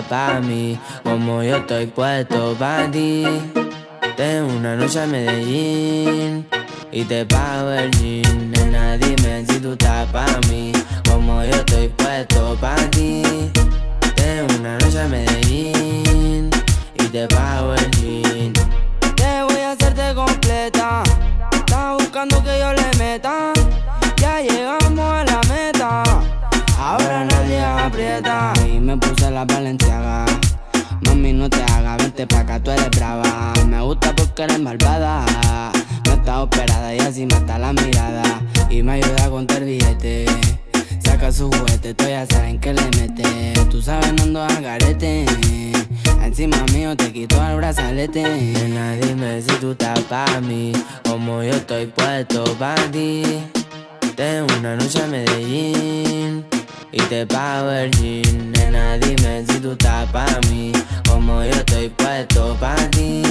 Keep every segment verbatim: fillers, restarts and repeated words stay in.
puesta pa' mí, como yo estoy puesto pa' ti. Tengo una noche en Medellín y te pago el gin. Nena, dime si tú estás pa' mí, como yo estoy puesto pa' ti. Tengo una noche en Medellín y te pago el gin. Te voy a hacerte completa, estás buscando que yo le meta. Ya llegamos a la meta, ahora nadie aprieta. Y me puse la Balenciaga, mami no te hagas, vente pa' acá, tú eres brava. Me gusta porque eres malvada, no está operada y así mata la mirada. Y me ayuda a contar billete, saca su juguete, tú ya saben que le mete. Tú sabes no ando al garete, encima mío te quito el brazalete. Nena, dime si tú estás pa' mí, como yo estoy puesto pa' ti. Tengo una noche en Medellín y te pago el gin. Nena, dime si tú estás pa' mí, como yo estoy puesto pa' ti.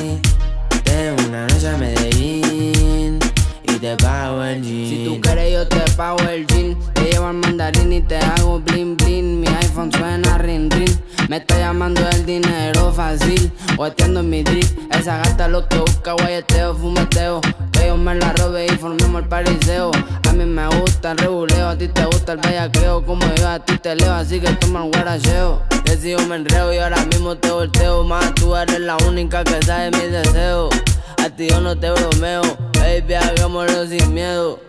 Tengo una noche en Medellín y te pago el gin. Si tú quieres yo te pago el gin, te llevo al Mandarín y te hago bling bling. Mi iPhone suena ring ring, me está llamando el dinero fácil. Guateando en mi drip, esa gata lo que busca, guayeteo, fumeteo. Que yo me la robe y formemos el pariseo. A mí me gusta el rebuleo, a ti te gusta el bellaqueo. Como yo a ti te leo, así que toma el guaracheo. Que si yo me enreo y ahora mismo te volteo. Más tú eres la única que sabe mis deseos. A ti yo no te bromeo, baby, hagámoslo sin miedo.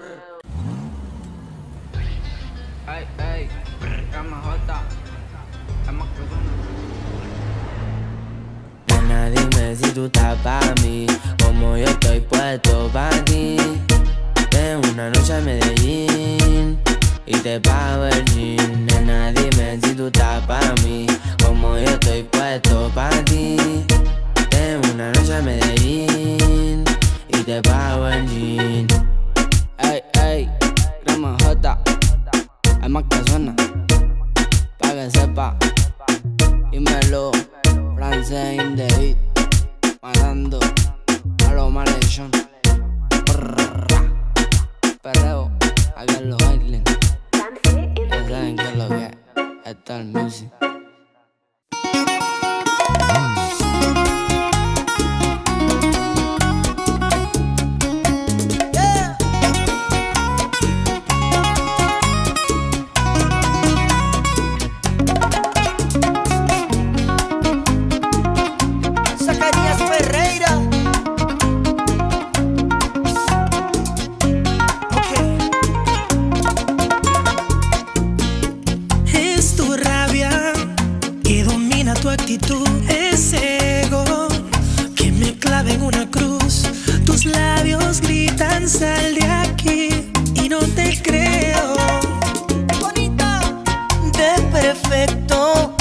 Ay, ay, Nena, dime si tú estás pa' mí, como yo estoy puesto pa' ti. Tengo una noche en Medellín y te pago el gin. Nena, dime si tú estás pa' mí, como yo estoy puesto pa' ti. Tengo una noche en Medellín y te pago el gin. Ey, ey, Cris M J, hay más que suena, pa' que sepa, dímelo. Fran C in the beat, matando a los maldición. Perreo, acá en los islands. Ya saben que es lo que es, está el music. Sal de aquí y no te creo. Bonita, de perfecto,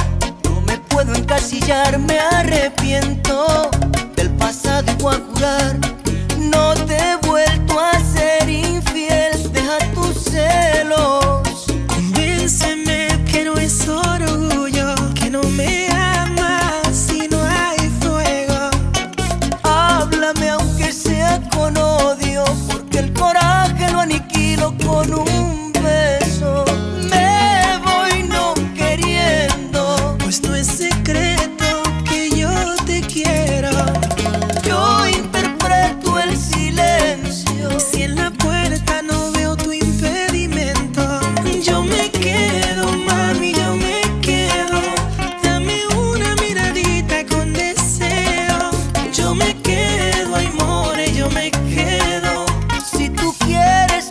no me puedo encasillar, me arrepiento del pasado y voy a jurar, no te he vuelto a ser infiel. Deja tus celos, convénceme que no es orgullo, que no me amas si no hay fuego. Háblame aunque sea con odio, que el coraje lo aniquilo con un beso. Me voy no queriendo, pues no es secreto que yo te quiero. Yo interpreto el silencio, si en la puerta no veo tu impedimento. Yo me quedo, mami, yo me quedo. Dame una miradita con deseo. Yo me quedo, amore, yo me quedo.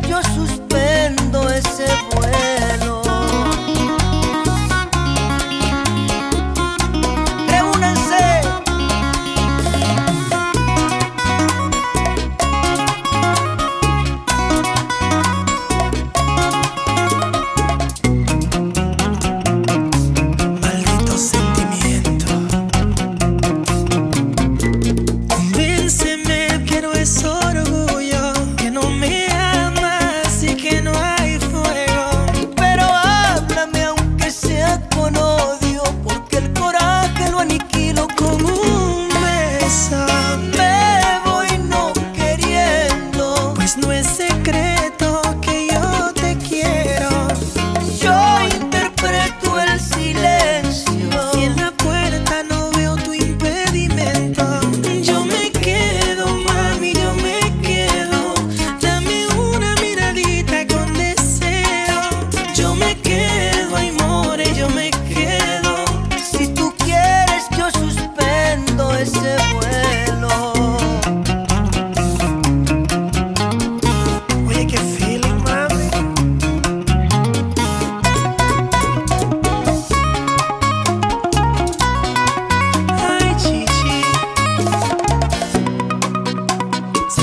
Yo suspendo ese vuelo. Reúnanse. Maldito sentimiento.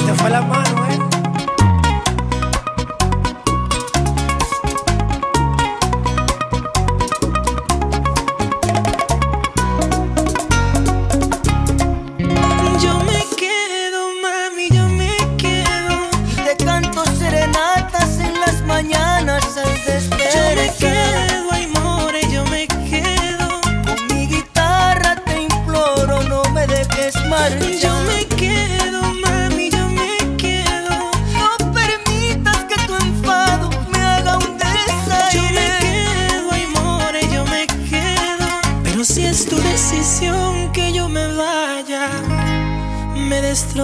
se fue la mano, eh.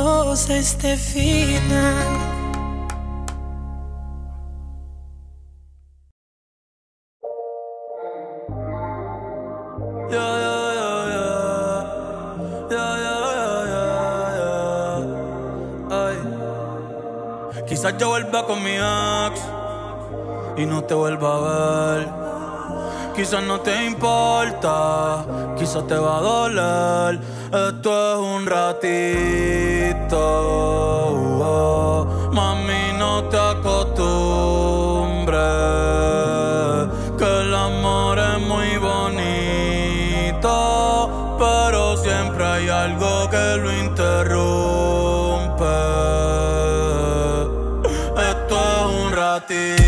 Destroza este final. Quizás yo vuelva con mi ex y no te vuelva a ver. Quizás no te importa, quizás te va a doler. Esto es un ratito, oh, oh. Mami, no te acostumbres, que el amor es muy bonito, pero siempre hay algo que lo interrumpe. Esto es un ratito.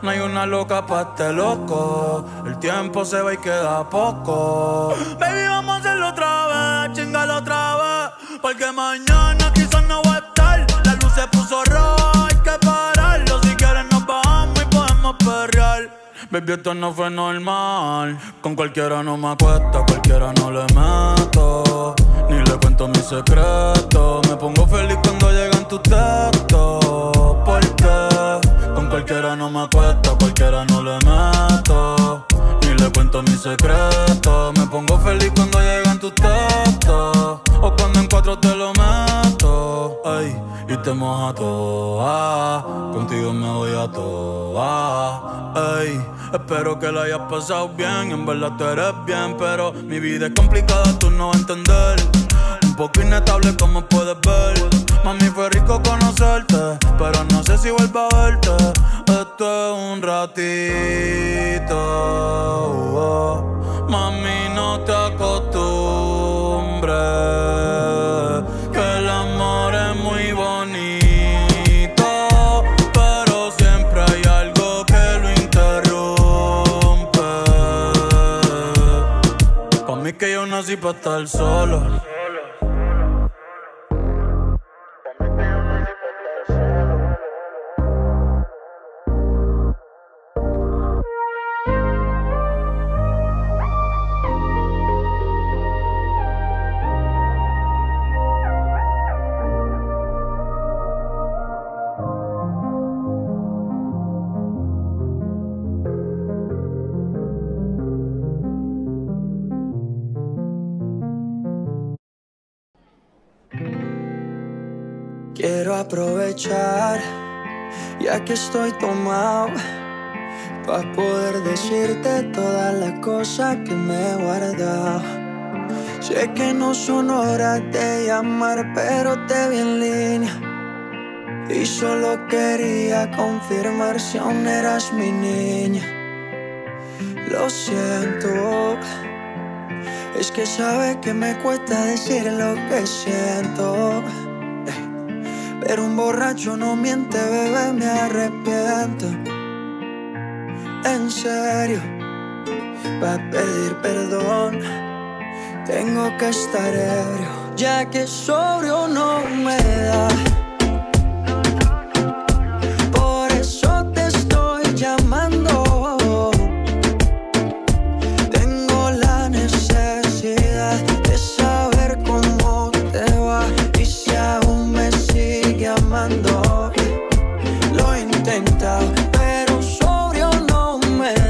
No hay una loca pa' este loco. El tiempo se va y queda poco. Baby, vamos a hacerlo otra vez, chingalo otra vez, porque mañana quizás no va a estar. La luz se puso roja, hay que pararlo. Si quieres nos bajamos y podemos perrear. Baby, esto no fue normal. Con cualquiera no me acuesto, cualquiera no le meto, ni le cuento mi secreto. Me pongo feliz cuando llegan tus textos, porque con cualquiera no me acuesto, cualquiera no le meto, ni le cuento mi secreto. Me pongo feliz cuando llegan tus textos, o cuando en cuatro te lo meto, ay, y te moja toa. Contigo me voy a toa, ay. Espero que la hayas pasado bien, en verdad tú eres bien, pero mi vida es complicada, tú no vas a entender. Un poco inestable como puedes ver. Mami, fue rico conocerte, pero no sé si vuelvo a verte. Esto es un ratito, oh, oh. Mami, no te acostumbres, que el amor es muy bonito, pero siempre hay algo que lo interrumpe. Pa' mí que yo nací pa' estar solo. Quiero aprovechar, ya que estoy tomado, pa' poder decirte toda la cosa que me he guardado. Sé que no son horas de llamar, pero te vi en línea y solo quería confirmar si aún eras mi niña. Lo siento, es que sabe que me cuesta decir lo que siento. Pero un borracho no miente, bebé, me arrepiento. En serio, pa' pedir perdón tengo que estar ebrio, ya que sobrio no me da. Por eso te estoy llamando. Tengo la necesidad de saber cómo te va y si aún me sigues amando. Lo he intentado, pero sobrio no me da.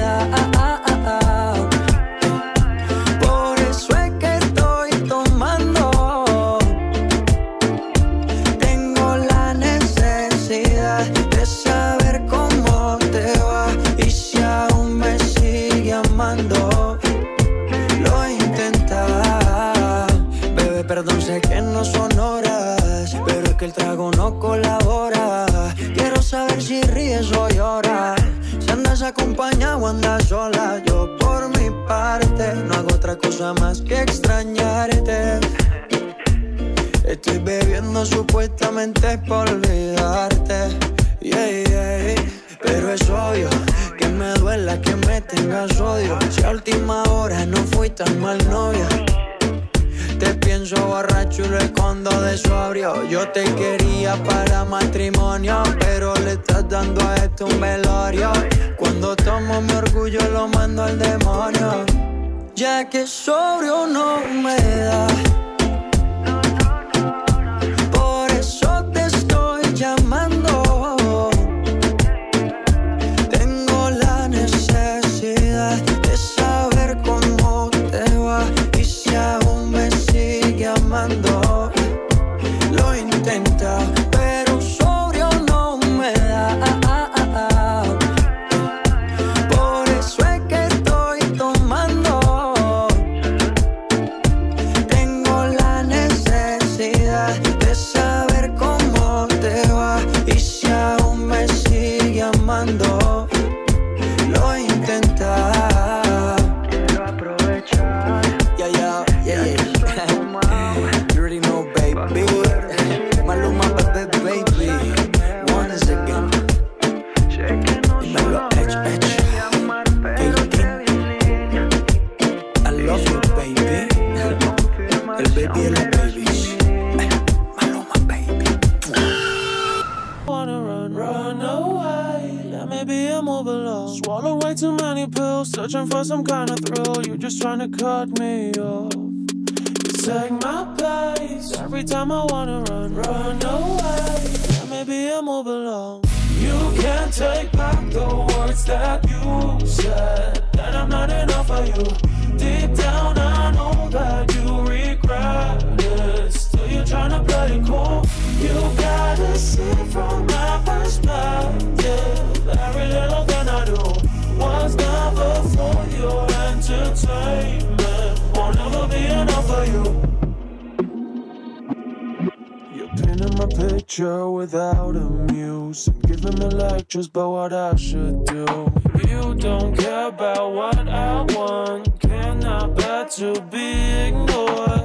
mundo lo intenta. Bebé, perdón, sé que no son horas, pero es que el trago no colabora. Quiero saber si ríes o lloras, si andas acompañado o andas sola. Yo por mi parte no hago otra cosa más que extrañarte. Estoy bebiendo supuestamente por olvidarte, yeah, yeah. Pero es obvio que me duela que me tengas odio. Si a última hora no fui tan mal novia, te pienso borracho y lo escondo de sobrio. Yo te quería para matrimonio, pero le estás dando a esto un velorio. Cuando tomo mi orgullo lo mando al demonio, ya que sobrio no me da. Llamando, tengo la necesidad de saber cómo te va y si aún me sigue amando. Lo intenta, pero sobrio no me da. Por eso es que estoy tomando. Tengo la necesidad de saber cómo te va y si aún me sigue amando. Lo intenta, quiero aprovechar. Yeah, yeah, yeah, yeah. You already know, baby. Maluma, baby, baby. One is again. Dímelo, H, H. I love you, baby. El baby es la baby. Maybe I'm overload. Swallowed way too many pills, searching for some kind of thrill. You're just trying to cut me off. You take my place every time I wanna run, run away. Yeah, maybe I'm overload. You can't take back the words that you said, that I'm not enough for you. Deep down I know that you regret it. Still you're trying to play it cool. You gotta see from my perspective. Every little thing I do was never for your entertainment. Won't ever be enough for you. You're painting my picture without a muse and giving me lectures about what I should do. You don't care about what I want, cannot bear to be ignored.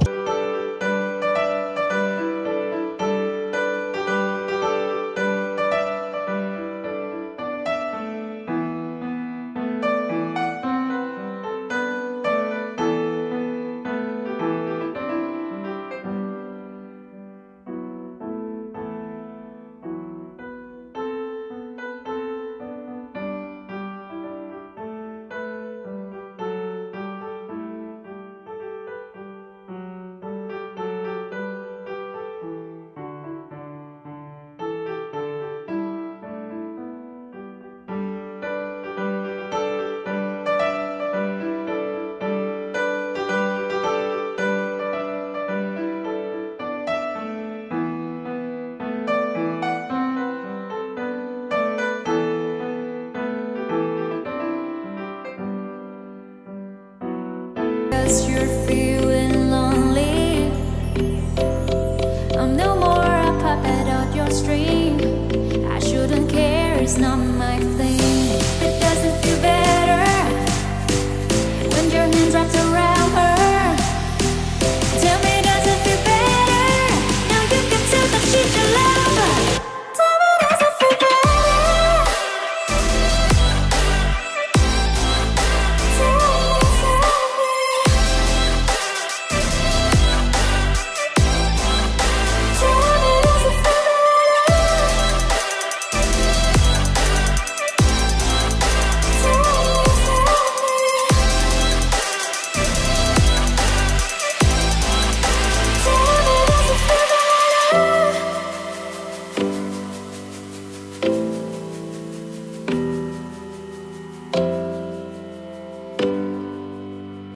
Not my thing. It doesn't feel better when your hands are